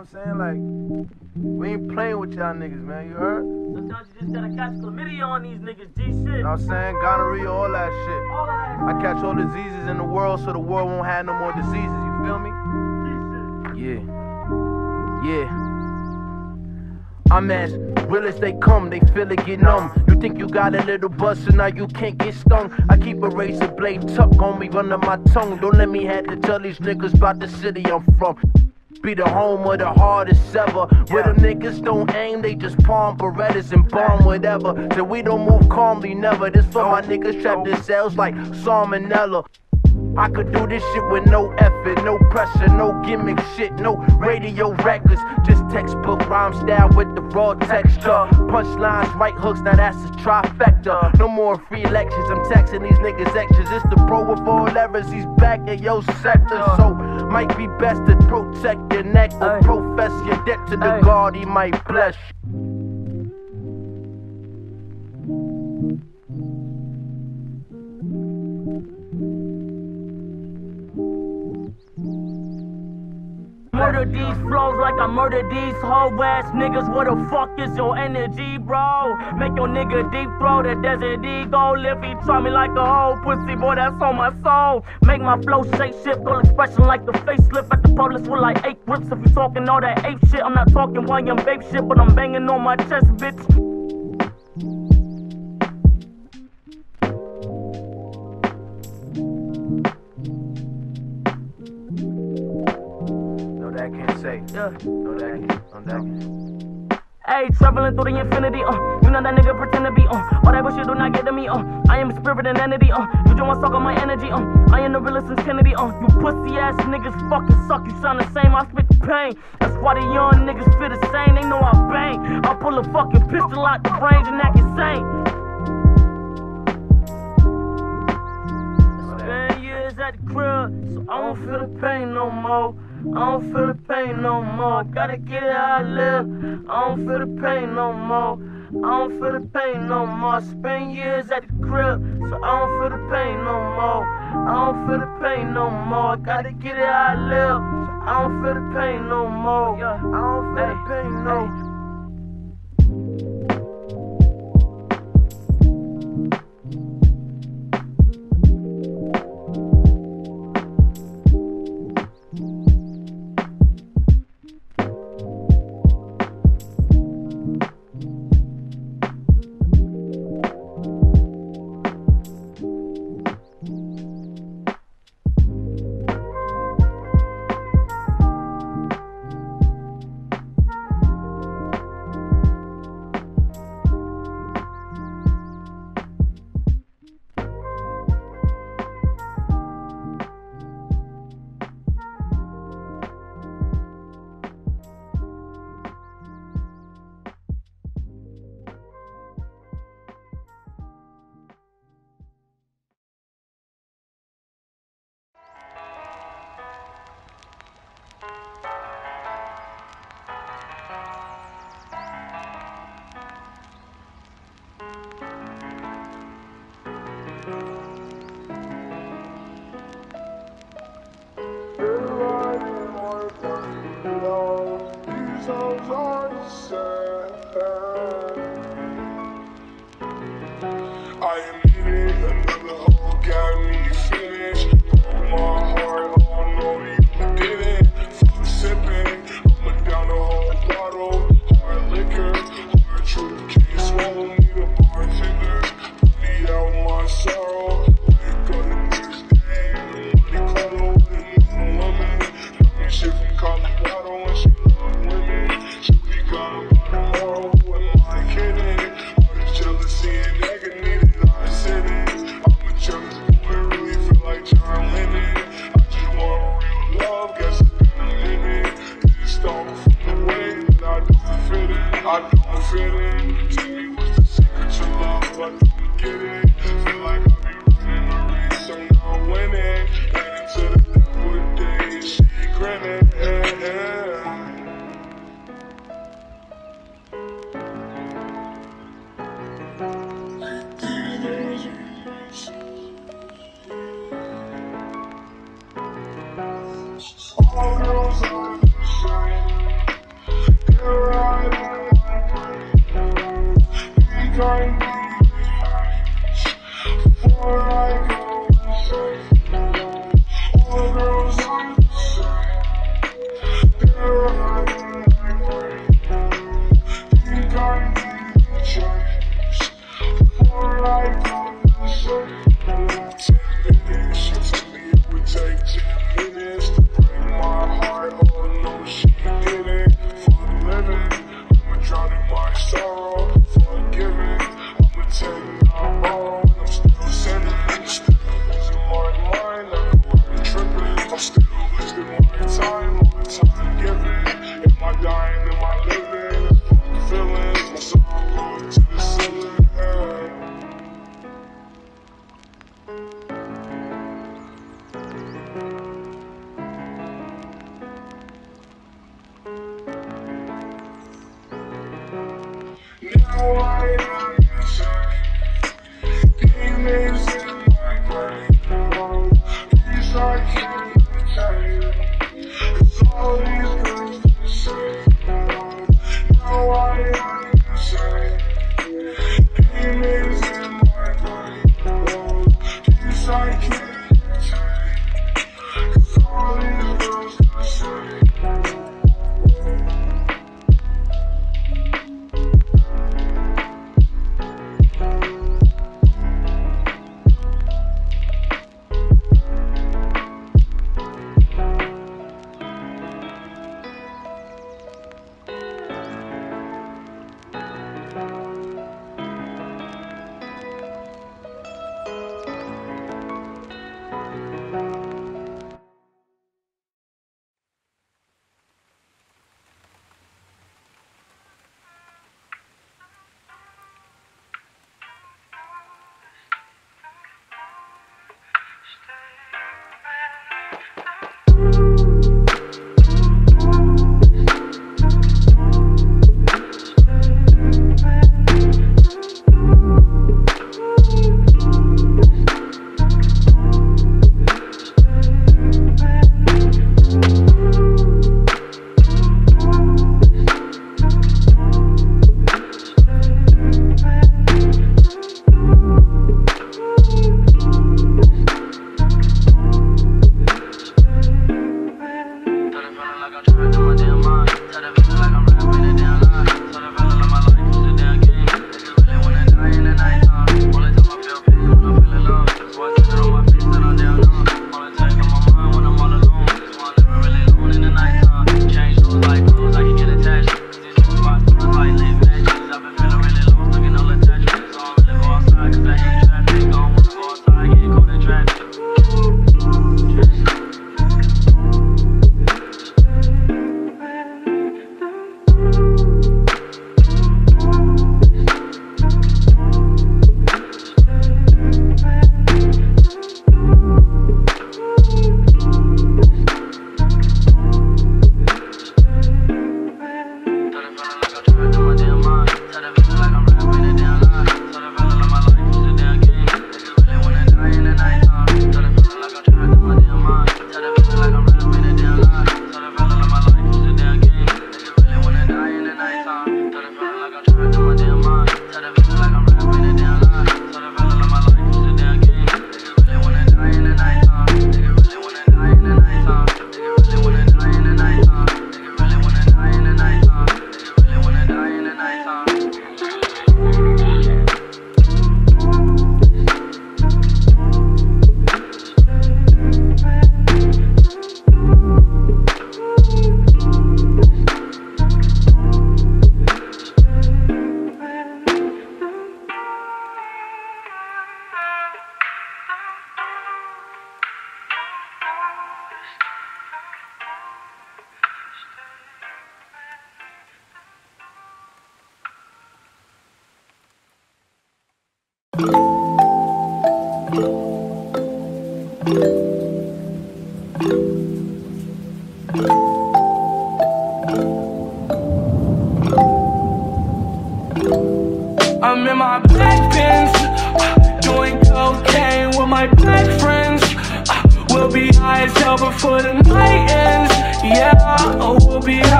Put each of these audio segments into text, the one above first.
know what I'm saying? Like, we ain't playing with y'all niggas, man. You heard? Sometimes you just gotta catch chlamydia on these niggas, G shit. You know what I'm saying? Gonorrhea, all that shit. All that. I catch all diseases in the world so the world won't have no more diseases. You feel me? G shit. Yeah. Yeah. I'm as real as they come, they feel it get numb. You think you got a little buzz, so now you can't get stung. I keep a razor blade tucked on me under my tongue. Don't let me have to tell these niggas about the city I'm from. Be the home of the hardest ever. Where them niggas don't aim, they just palm Berettas and bomb whatever. So we don't move calmly, never. This for my niggas trapped in cells like salmonella. I could do this shit with no effort, no pressure, no gimmick shit, no radio records. Just textbook rhyme style with the raw texture. Punchlines, right hooks, now that's a trifecta. No more free lectures, I'm taxing these niggas extras. It's the bro with all levers, he's back in your sector. So, might be best to protect your neck or profess your debt to the God, he might bless you. Murder these flows like I murder these whole ass niggas. What the fuck is your energy, bro? Make your nigga deep throw that desert ego. If he try me like a whole pussy, boy, that's on my soul. Make my flow shape shift, all expression like the facelift. At the police with like 8 grips. If you talking all that ape shit, I'm not talking while I'm babe shit, but I'm banging on my chest, bitch. Hey, traveling through the infinity, you know that nigga pretend to be, all that bullshit do not get to me, I am spirit and entity, you don't want to suck on my energy, I am the realest since Kennedy, you pussy ass niggas fucking suck, you sound the same, I spit the pain, that's why the young niggas feel the same, they know I bang, I pull a fucking pistol out the range and act insane. At the crib, so I don't feel the pain no more. I don't feel the pain no more. Gotta get it how I live. I don't feel the pain no more. I don't feel the pain no more. Spend years at the crib, so I don't feel the pain no more. I don't feel the pain no more. Gotta get it how I live. I don't feel the pain no more. I don't feel the pain no more. All girls are shining.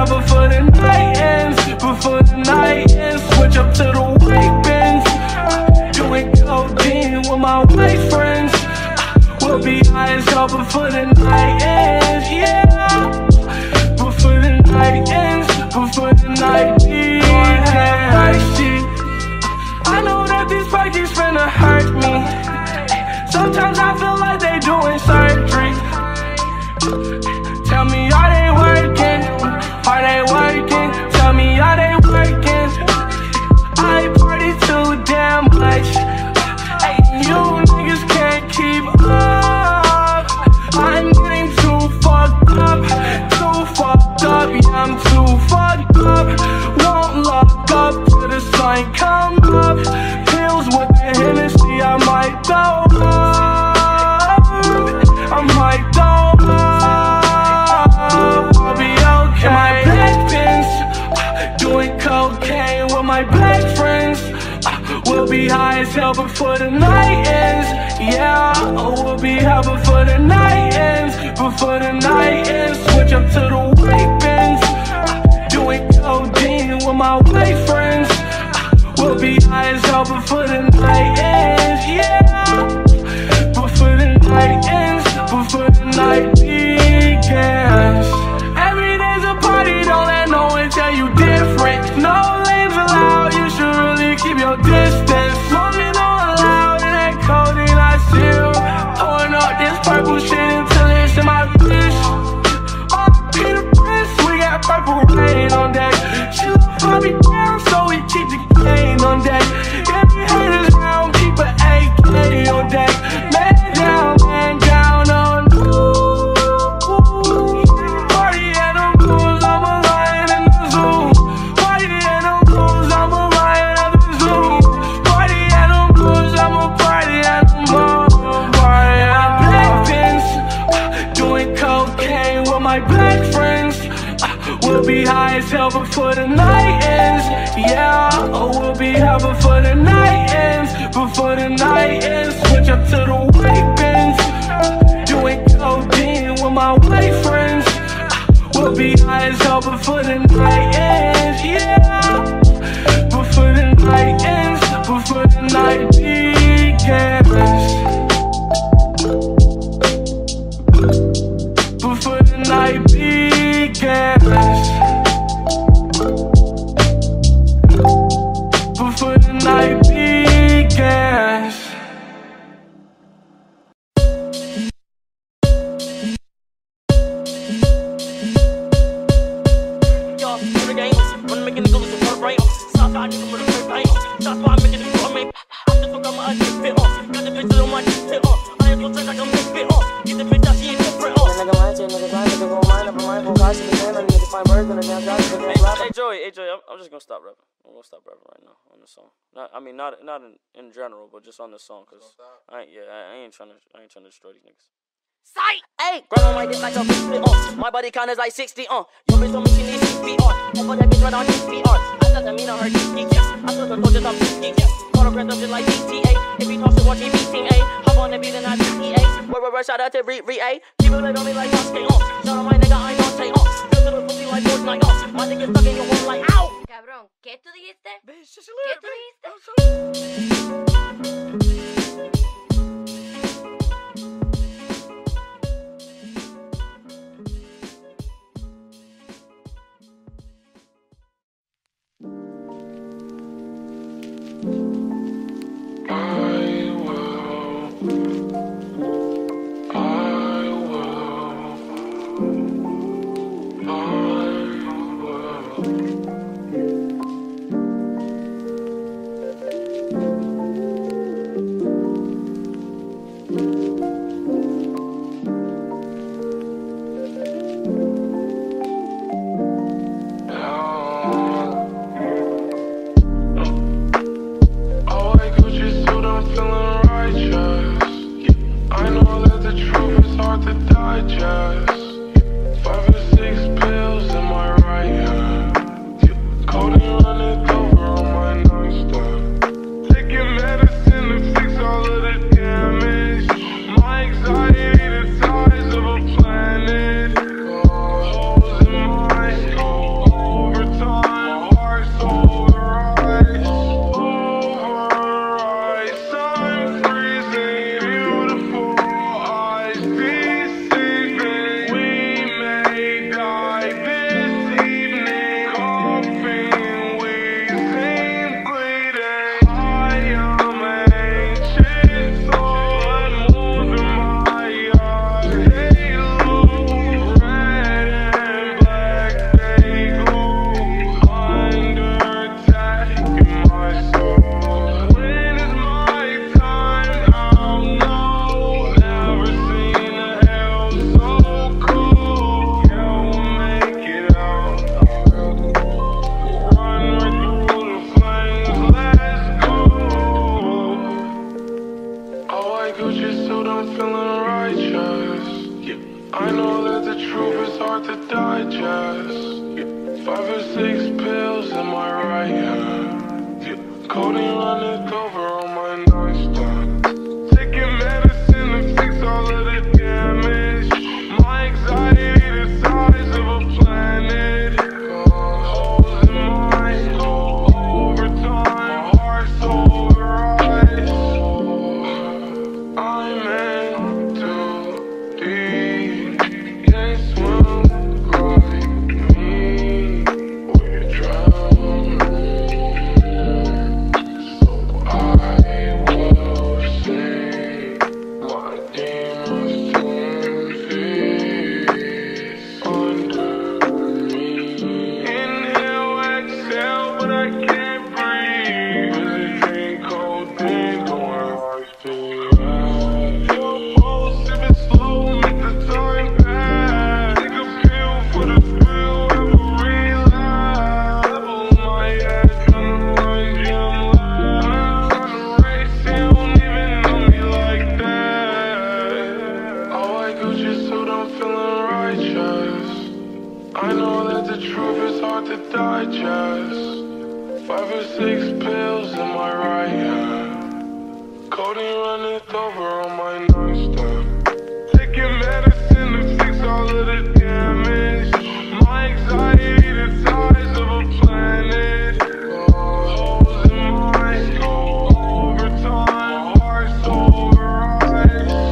Before the night ends, switch up to the white bins. my white friends. We'll be high as hell before the night ends, yeah. Before the night ends, before the night ends. I know that these fuckers finna hurt me. Sometimes I feel like they doing surgery. Tell me, are they working? Are they working? Tell me, are they working? I party too damn much. And you niggas can't keep up. I'm getting too fucked up, yeah, I'm too fucked up. Won't lock up till the sun come up. Pills with the Hennessy, I might throw up. I might throw up. I'll be okay. In my black pants, doing cocaine with my black friends. We'll be high as hell before the night ends, yeah. Oh, we'll be high before the night ends, before the night ends. Switch up to the white bins, doing codeine with my white friends. We'll be high as hell before the night ends, yeah. Before the night ends, before the night begins. Every day's a party, don't let no one tell you different. No lanes allowed, you should really keep your distance. Smoking all loud and that codeine I seal. Pouring up this purple shit until it's in my bitch. Purple rain on deck. Chill, Bobby down, so we keep the cane on deck. If you haters round, keep an AK on deck. Man down on ooh. Party animals, I'm a lion in the zoo. Party animals, I'm a lion of the zoo. Party animals, I'm a party animal. Party my black pins, doing cocaine with my black friends. We'll be high as hell before the night ends, yeah. Oh, we'll be high before the night ends, before the night ends. Switch up to the white bins, doing codeine with my white friends. We'll be high as hell before the night ends, yeah. Before the night ends, before the night begins. Before the night begins. I'm just gonna stop rapping. I'm gonna stop rapping right now on this song. Not in general, but just on this song, cause I ain't trying to destroy these niggas. Sight! Hey, grab on my dick like a big split on. My body count is like 60 on. Your bitch don't make me need 6 feet on. Over that bitch right on 6 feet on. I doesn't mean I heard geeky, yes. I told her just I'm geeky, yes. Autograms up just like GTA. If he talks to watch he beat team A. Hop on the beat and I GTA. Where, shout out to Re-A. Keep it lit on me like Dante on. Shout out my nigga, I don't take on. Like Fortnite, my nigga stuck in your one like ow. Cabrón, ¿qué tú dijiste? Bitch, just ¿Qué tú dijiste? I know that the truth is hard to digest. 5 or 6 pills in my right hand, codeine runneth over on my nightstand. Taking medicine to fix all of the damage. My anxiety the size of a planet. Holes in mine go over time, hearts over eyes. I'm meant to be. I know that the truth is hard to digest. 5 or 6 pills in my right hand, codeine runneth over on my nightstand. Taking medicine to fix all of the damage. My anxiety the size of a planet. Holes in mine go over time, hearts over eyes.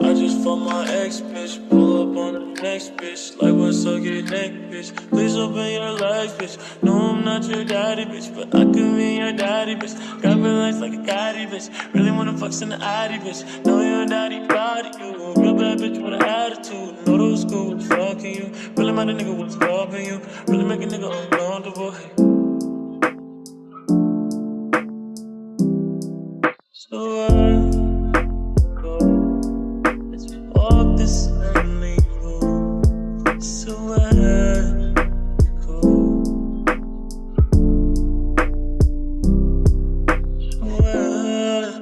I just fuck my ex, bitch. Pull up on the next bitch. Like, what's up, get neck, bitch? Please open your legs, bitch. No, I'm not your daddy, bitch, but I could be your daddy, bitch. Got me legs like a daddy, bitch. Really wanna fuck in the addy, bitch. Know your daddy body, you. Real bad bitch with an attitude. Know those school was fucking you. Really mad a nigga was robbing you. Really make a nigga uncomfortable, hey. So I go up this lonely road. So I go. So I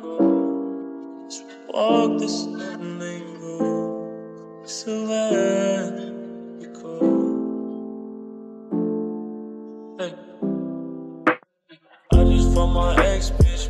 go. So walk this lonely road. So I go. Hey. I just found my ex, bitch.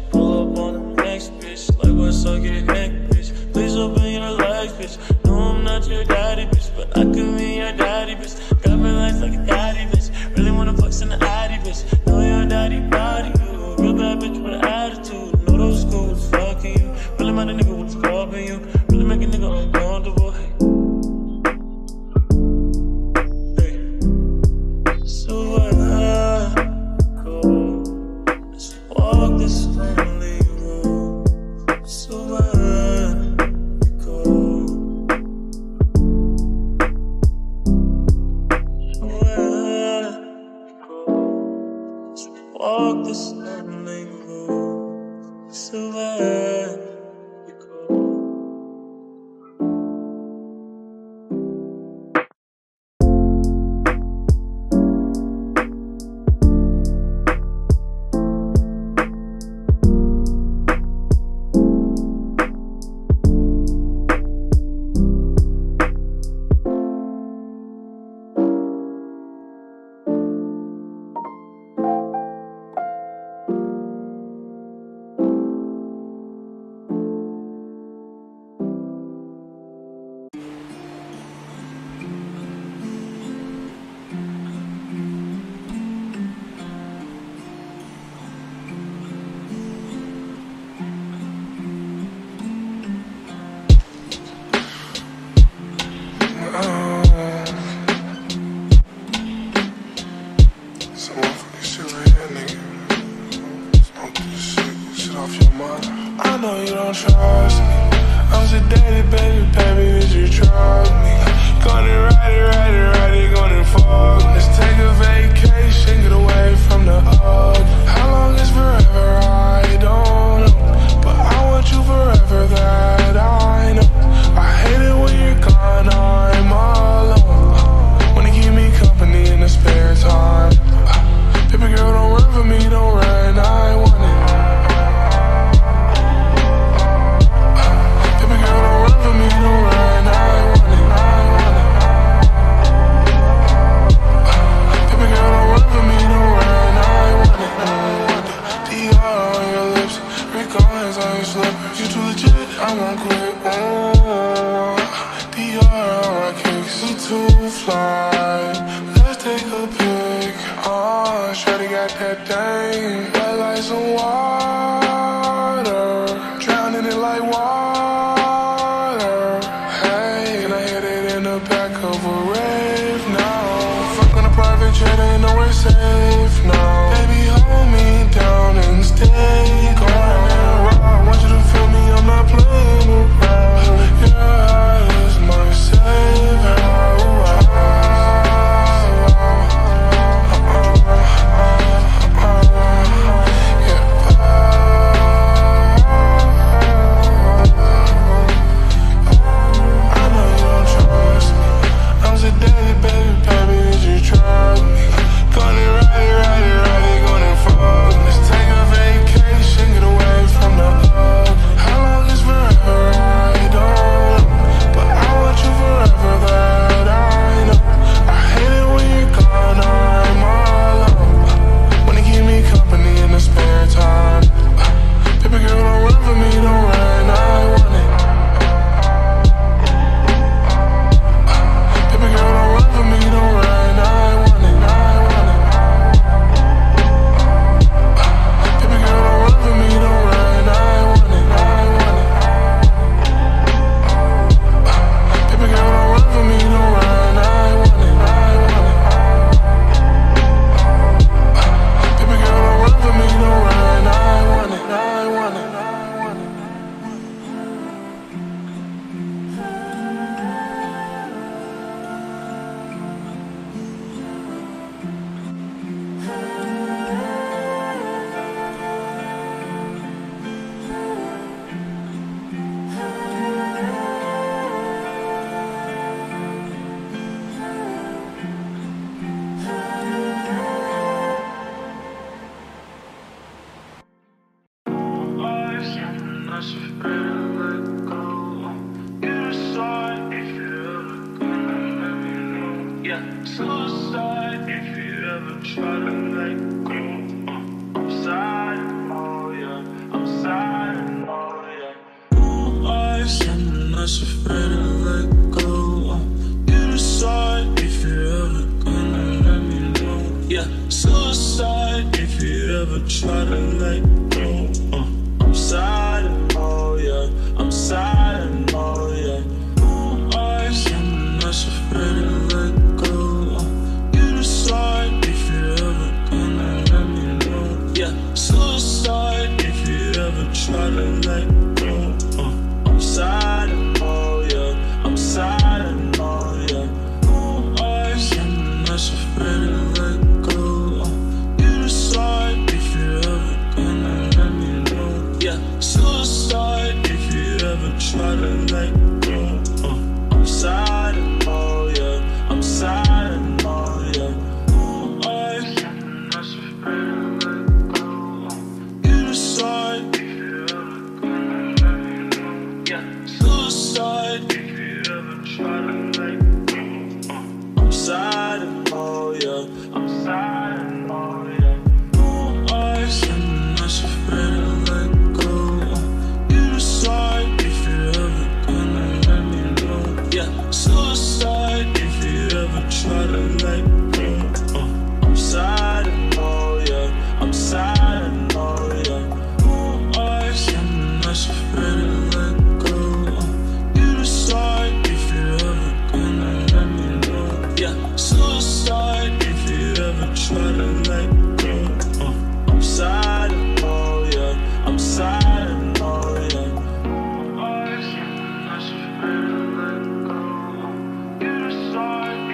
Bitch, like what's up, get neck, bitch. Please open your legs, bitch. No, I'm not your daddy, bitch, but I could be your daddy, bitch. Got me legs like a daddy, bitch. Really wanna fuck in the addy, bitch. Know your daddy body, you. Real bad bitch with an attitude. Know those school was fucking you. Really mad a nigga was robbing you. Really make a nigga uncomfortable, hey. Hey. So I go. Let's walk this home. Walk this lonely road, so where you go. I know you don't trust me. I'm sedated, baby, baby, did you trust me? Gonna ride it, ride it, ride it, gonna fuck. Let's take a vacation, get away from the hug. How long is forever? I don't know, but I want you forever, that I know. I hate it when you're gone, I'm alone. Wanna keep me company in the spare time. Baby girl, don't run for me, don't run, I want it. I won't quit, oh, DR on my kicks. We too fly, let's take a pic. Oh, shawty got that thing. Wet like some water, drowning it like water. Hey, and I hit it in the back of a rave now. Fuck on a private jet, ain't nowhere safe now. Baby, hold me down and stay gone. suicide if you ever try to let go. I'm sad, oh yeah, I'm sad, oh yeah. All life's something that's afraid to let go. You decide if you ever gonna let me know. Yeah, suicide if you ever try to let go. I'm sad, oh yeah, I'm sad, oh yeah. All life's something that's afraid to let go. Try to let go. I'm sad, oh yeah. I'm sad, oh yeah. All life's something that's afraid to let go. You decide if you ever gonna let me know. Yeah, suicide if you ever try to let go. I'm sad, oh yeah. I'm sad, oh yeah. All life's something that's afraid to let go. You decide. If you ever try to let go, I'm sad, oh yeah, I'm sad, oh yeah. All life's something that's afraid to let go. You decide if you ever gonna let me know. Yeah, suicide if you ever try to let go. I'm sad, oh yeah, I'm sad, oh yeah. All life's something that's afraid to let go. Try to let go.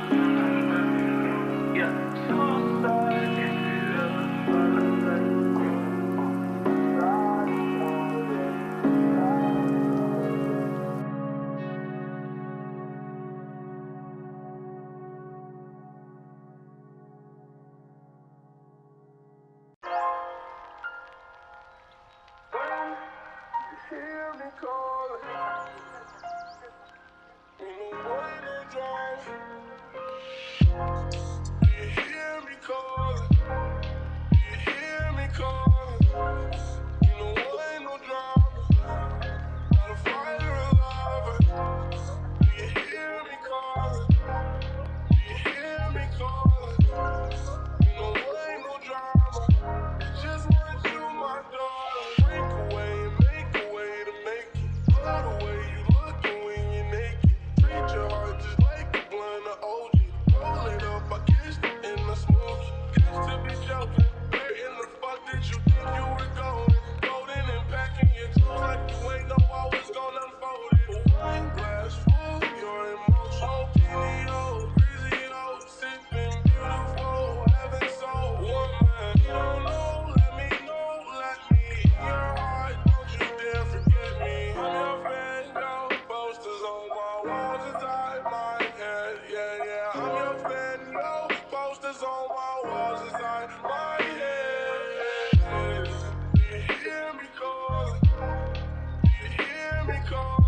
I'm sad, oh yeah. I'm sad, oh yeah. All life's something that's afraid to let go. You decide if you ever gonna let me know. Yeah, suicide if you ever try to let go. I'm sad, oh go.